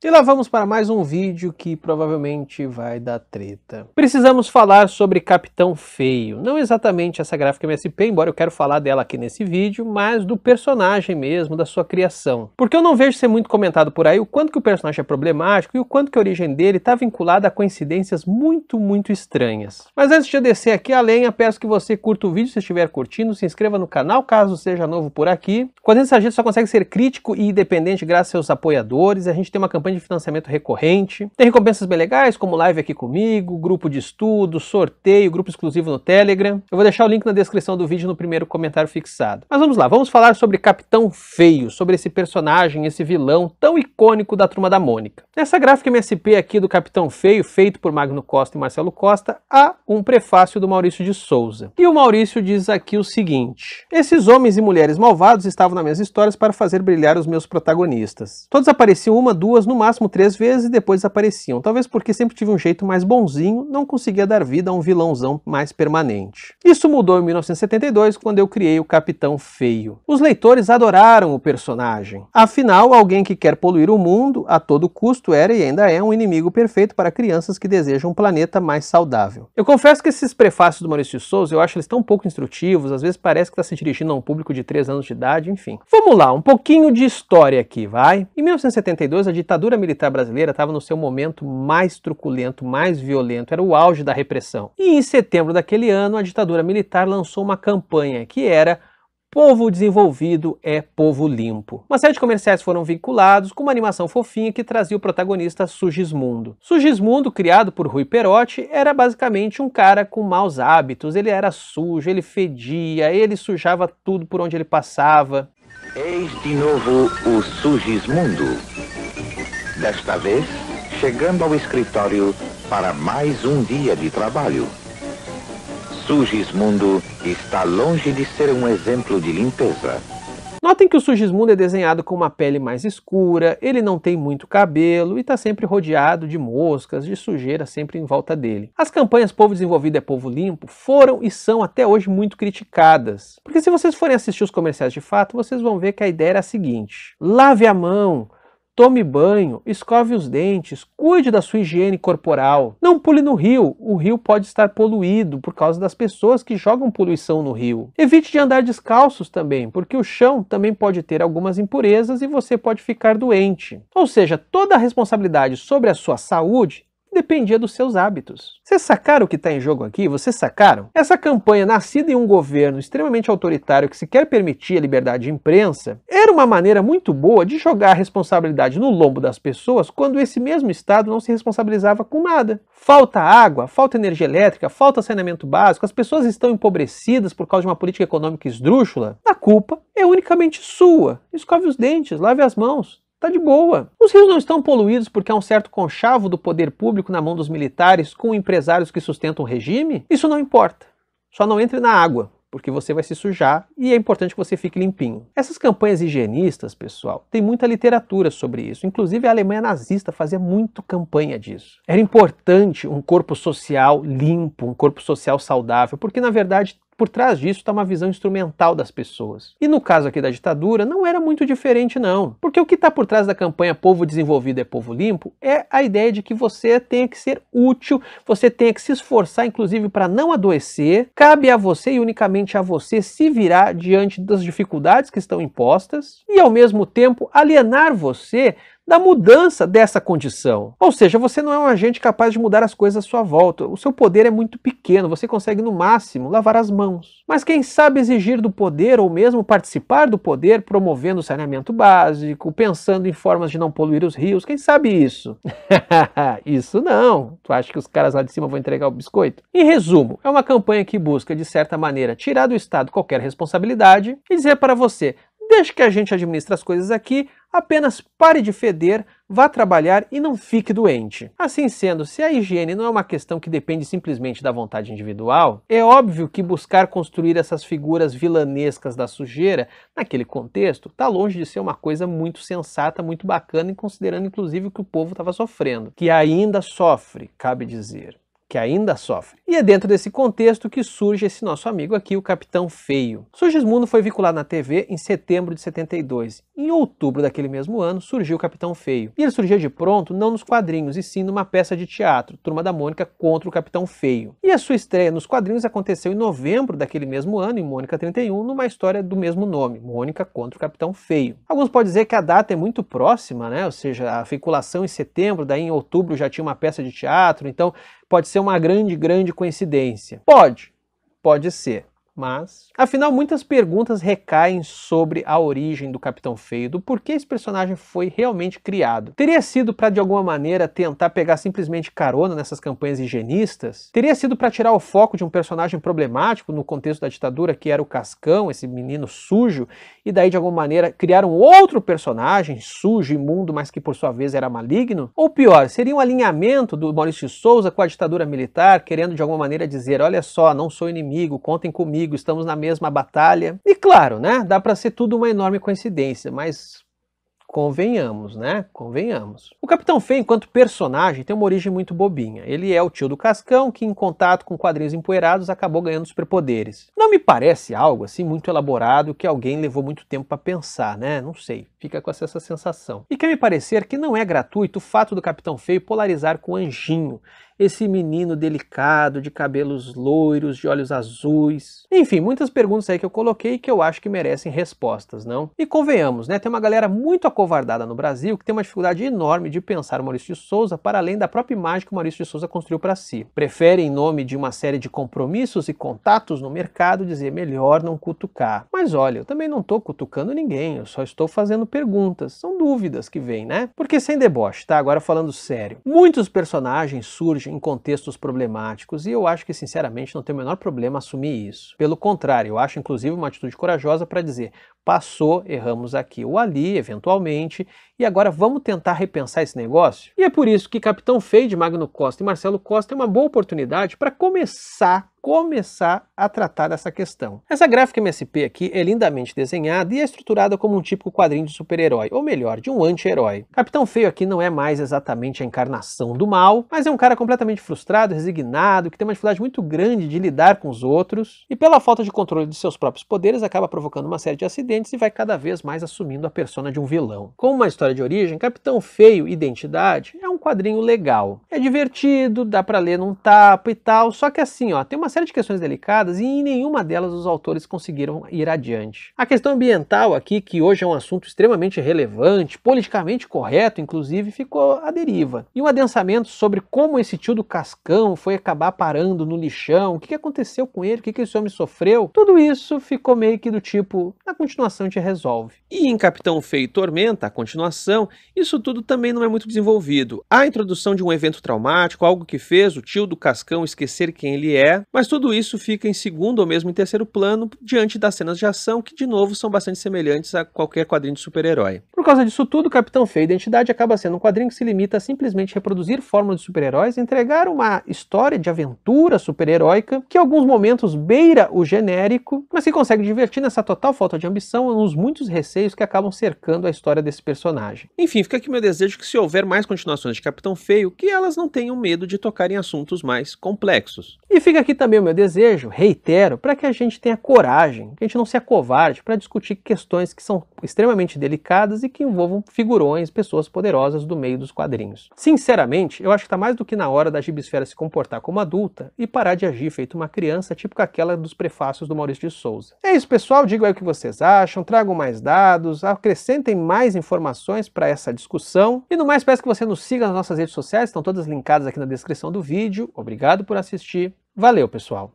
E lá vamos para mais um vídeo que provavelmente vai dar treta. Precisamos falar sobre Capitão Feio. Não exatamente essa gráfica MSP, embora eu quero falar dela aqui nesse vídeo, mas do personagem mesmo, da sua criação. Porque eu não vejo ser muito comentado por aí o quanto que o personagem é problemático e o quanto que a origem dele está vinculada a coincidências muito estranhas. Mas antes de eu descer aqui a lenha, peço que você curta o vídeo se estiver curtindo, se inscreva no canal caso seja novo por aqui. Com a gente só consegue ser crítico e independente graças aos seus apoiadores. A gente tem uma campanha de financiamento recorrente, tem recompensas bem legais como live aqui comigo, grupo de estudo, sorteio, grupo exclusivo no Telegram. Eu vou deixar o link na descrição do vídeo no primeiro comentário fixado. Mas vamos lá, vamos falar sobre Capitão Feio, sobre esse personagem, esse vilão tão icônico da Turma da Mônica. Nessa gráfica MSP aqui do Capitão Feio, feito por Magno Costa e Marcelo Costa, há um prefácio do Maurício de Sousa. E o Maurício diz aqui o seguinte: esses homens e mulheres malvados estavam nas minhas histórias para fazer brilhar os meus protagonistas. Todos apareciam uma, duas, no máximo 3 vezes e depois desapareciam, talvez porque sempre tive um jeito mais bonzinho, não conseguia dar vida a um vilãozão mais permanente. Isso mudou em 1972, quando eu criei o Capitão Feio. Os leitores adoraram o personagem. Afinal, alguém que quer poluir o mundo a todo custo era e ainda é um inimigo perfeito para crianças que desejam um planeta mais saudável. Eu confesso que esses prefácios do Maurício de Sousa, eu acho eles tão pouco instrutivos, às vezes parece que está se dirigindo a um público de 3 anos de idade, enfim. Vamos lá, um pouquinho de história aqui, vai? Em 1972, a ditadura militar brasileira estava no seu momento mais truculento, mais violento, era o auge da repressão. E em setembro daquele ano, a ditadura militar lançou uma campanha que era Povo Desenvolvido é Povo Limpo. Uma série de comerciais foram vinculados com uma animação fofinha que trazia o protagonista Sujismundo. Sujismundo, criado por Rui Perotti, era basicamente um cara com maus hábitos. Ele era sujo, ele fedia, ele sujava tudo por onde ele passava. Eis de novo o Sujismundo. Desta vez, chegando ao escritório para mais um dia de trabalho. Sujismundo está longe de ser um exemplo de limpeza. Notem que o Sujismundo é desenhado com uma pele mais escura, ele não tem muito cabelo e está sempre rodeado de moscas, de sujeira sempre em volta dele. As campanhas Povo Desenvolvido é Povo Limpo foram e são até hoje muito criticadas. Porque se vocês forem assistir os comerciais de fato, vocês vão ver que a ideia era a seguinte: lave a mão, tome banho, escove os dentes, cuide da sua higiene corporal. Não pule no rio, o rio pode estar poluído por causa das pessoas que jogam poluição no rio. Evite de andar descalços também, porque o chão também pode ter algumas impurezas e você pode ficar doente. Ou seja, toda a responsabilidade sobre a sua saúde dependia dos seus hábitos. Vocês sacaram o que está em jogo aqui? Vocês sacaram? Essa campanha, nascida em um governo extremamente autoritário que sequer permitia a liberdade de imprensa, era uma maneira muito boa de jogar a responsabilidade no lombo das pessoas quando esse mesmo Estado não se responsabilizava com nada. Falta água, falta energia elétrica, falta saneamento básico, as pessoas estão empobrecidas por causa de uma política econômica esdrúxula. A culpa é unicamente sua. Escove os dentes, lave as mãos. Tá de boa. Os rios não estão poluídos porque há um certo conchavo do poder público na mão dos militares com empresários que sustentam o regime? Isso não importa. Só não entre na água, porque você vai se sujar e é importante que você fique limpinho. Essas campanhas higienistas, pessoal, tem muita literatura sobre isso. Inclusive a Alemanha nazista fazia muito campanha disso. Era importante um corpo social limpo, um corpo social saudável, porque na verdade por trás disso está uma visão instrumental das pessoas. E no caso aqui da ditadura, não era muito diferente não. Porque o que está por trás da campanha Povo Desenvolvido é Povo Limpo é a ideia de que você tenha que ser útil, você tenha que se esforçar, inclusive, para não adoecer. Cabe a você e unicamente a você se virar diante das dificuldades que estão impostas e, ao mesmo tempo, alienar você da mudança dessa condição. Ou seja, você não é um agente capaz de mudar as coisas à sua volta. O seu poder é muito pequeno, você consegue no máximo lavar as mãos. Mas quem sabe exigir do poder ou mesmo participar do poder, promovendo o saneamento básico, pensando em formas de não poluir os rios, quem sabe isso? Isso não. Tu acha que os caras lá de cima vão entregar o biscoito? Em resumo, é uma campanha que busca, de certa maneira, tirar do Estado qualquer responsabilidade e dizer para você: deixe que a gente administra as coisas aqui, apenas pare de feder, vá trabalhar e não fique doente. Assim sendo, se a higiene não é uma questão que depende simplesmente da vontade individual, é óbvio que buscar construir essas figuras vilanescas da sujeira, naquele contexto, está longe de ser uma coisa muito sensata, muito bacana, e considerando inclusive o que o povo estava sofrendo, que ainda sofre, cabe dizer. que ainda sofre. E é dentro desse contexto que surge esse nosso amigo aqui, o Capitão Feio. Sujismundo foi vinculado na TV em setembro de 72. Em outubro daquele mesmo ano, surgiu o Capitão Feio. E ele surgia de pronto, não nos quadrinhos, e sim numa peça de teatro, Turma da Mônica contra o Capitão Feio. E a sua estreia nos quadrinhos aconteceu em novembro daquele mesmo ano, em Mônica 31, numa história do mesmo nome, Mônica contra o Capitão Feio. Alguns podem dizer que a data é muito próxima, né? Ou seja, a vinculação em setembro, daí em outubro já tinha uma peça de teatro, então pode ser uma grande coincidência. Pode ser, mas... Afinal, muitas perguntas recaem sobre a origem do Capitão Feio, do porquê esse personagem foi realmente criado. Teria sido para, de alguma maneira, tentar pegar simplesmente carona nessas campanhas higienistas? Teria sido para tirar o foco de um personagem problemático no contexto da ditadura, que era o Cascão, esse menino sujo, e daí, de alguma maneira, criar um outro personagem sujo, imundo, mas que, por sua vez, era maligno? Ou pior, seria um alinhamento do Maurício de Sousa com a ditadura militar, querendo, de alguma maneira, dizer, olha só, não sou inimigo, contem comigo, estamos na mesma batalha. E claro, né, dá para ser tudo uma enorme coincidência, mas convenhamos, né? Convenhamos. O Capitão Feio, enquanto personagem, tem uma origem muito bobinha. Ele é o tio do Cascão que, em contato com quadrinhos empoeirados, acabou ganhando superpoderes. Não me parece algo assim muito elaborado que alguém levou muito tempo para pensar, né? Não sei, fica com essa sensação. E quer me parecer que não é gratuito o fato do Capitão Feio polarizar com o Anjinho, esse menino delicado, de cabelos loiros, de olhos azuis... Enfim, muitas perguntas aí que eu coloquei que eu acho que merecem respostas, não? E convenhamos, né? Tem uma galera muito acovardada no Brasil que tem uma dificuldade enorme de pensar o Maurício de Sousa para além da própria imagem que o Maurício de Sousa construiu para si. Prefere, em nome de uma série de compromissos e contatos no mercado, dizer melhor não cutucar. Mas olha, eu também não tô cutucando ninguém, eu só estou fazendo perguntas. São dúvidas que vêm, né? Porque sem deboche, tá? Agora falando sério. Muitos personagens surgem em contextos problemáticos, e eu acho que, sinceramente, não tem o menor problema assumir isso. Pelo contrário, eu acho, inclusive, uma atitude corajosa para dizer, passou, erramos aqui ou ali, eventualmente, e agora vamos tentar repensar esse negócio? E é por isso que Capitão Feio, de Magno Costa e Marcelo Costa, é uma boa oportunidade para começar a tratar dessa questão. Essa Graphic MSP aqui é lindamente desenhada e é estruturada como um típico quadrinho de super-herói, ou melhor, de um anti-herói. Capitão Feio aqui não é mais exatamente a encarnação do mal, mas é um cara completamente frustrado, resignado, que tem uma dificuldade muito grande de lidar com os outros, e pela falta de controle de seus próprios poderes acaba provocando uma série de acidentes e vai cada vez mais assumindo a persona de um vilão. Como uma história de origem, Capitão Feio Identidade é um quadrinho legal. É divertido, dá pra ler num tapa e tal, só que assim, ó, tem uma série de questões delicadas e em nenhuma delas os autores conseguiram ir adiante. A questão ambiental aqui, que hoje é um assunto extremamente relevante, politicamente correto, inclusive, ficou à deriva. E um adensamento sobre como esse tio do Cascão foi acabar parando no lixão, o que aconteceu com ele, o que esse homem sofreu, tudo isso ficou meio que do tipo, na continuação te resolve. E em Capitão Feio e Tormenta, a continuação, isso tudo também não é muito desenvolvido. Há a introdução de um evento traumático, algo que fez o tio do Cascão esquecer quem ele é, mas tudo isso fica em segundo ou mesmo em terceiro plano diante das cenas de ação que, de novo, são bastante semelhantes a qualquer quadrinho de super-herói. Por causa disso tudo, Capitão Feio Identidade acaba sendo um quadrinho que se limita a simplesmente reproduzir fórmulas de super-heróis, entregar uma história de aventura super-heróica que, em alguns momentos, beira o genérico, mas que consegue divertir nessa total falta de ambição e nos muitos receios que acabam cercando a história desse personagem. Enfim, fica aqui meu desejo que, se houver mais continuações de Capitão Feio, que elas não tenham medo de tocar em assuntos mais complexos. E fica aqui também o meu desejo, reitero, para que a gente tenha coragem, que a gente não se acovarde para discutir questões que são extremamente delicadas e que envolvam figurões, pessoas poderosas do meio dos quadrinhos. Sinceramente, eu acho que está mais do que na hora da gibisfera se comportar como adulta e parar de agir feito uma criança, tipo aquela dos prefácios do Maurício de Sousa. É isso, pessoal, digam aí o que vocês acham, tragam mais dados, acrescentem mais informações para essa discussão e no mais peço que você nos siga nas nossas redes sociais, estão todas linkadas aqui na descrição do vídeo. Obrigado por assistir. Valeu, pessoal!